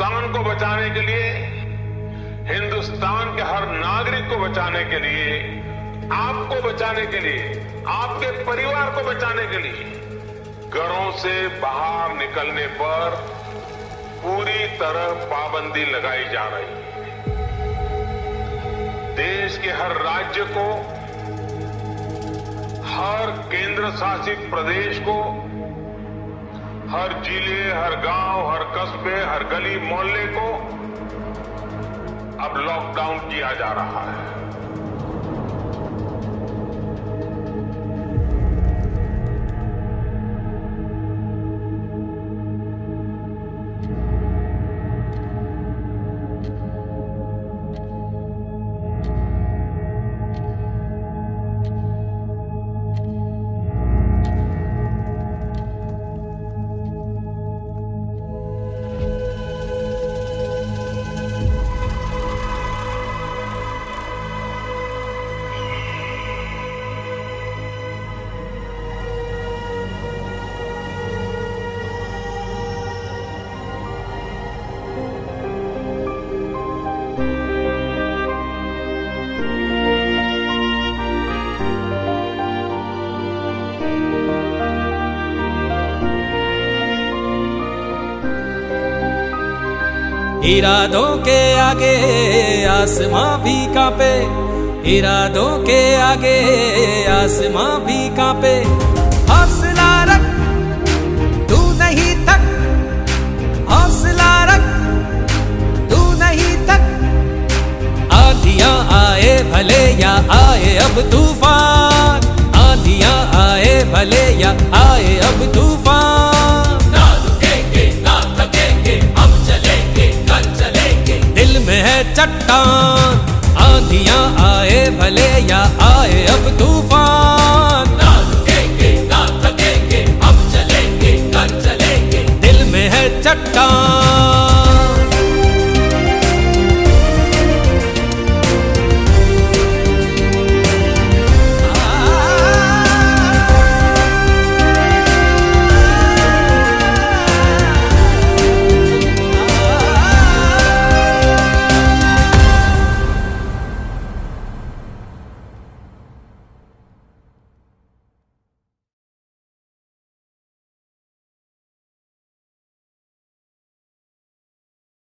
हिंदुस्तान को बचाने के लिए, हिंदुस्तान के हर नागरिक को बचाने के लिए, आपको बचाने के लिए, आपके परिवार को बचाने के लिए घरों से बाहर निकलने पर पूरी तरह पाबंदी लगाई जा रही है। देश के हर राज्य को, हर केंद्र शासित प्रदेश को, हर जिले, हर गांव, हर कस्बे, हर गली मोहल्ले को अब लॉकडाउन किया जा रहा है। इरादों के आगे आसमां भी कांपे, इरादों के आगे आसमां भी कांपे। हौसला रख तू नहीं थक, हौसला रख तू नहीं थक। आंधियां आए भले या आए अब तूफान, आंधियां आए भले या आए अब तूफान। चट्टान आंधियां आए भले या आए अब तू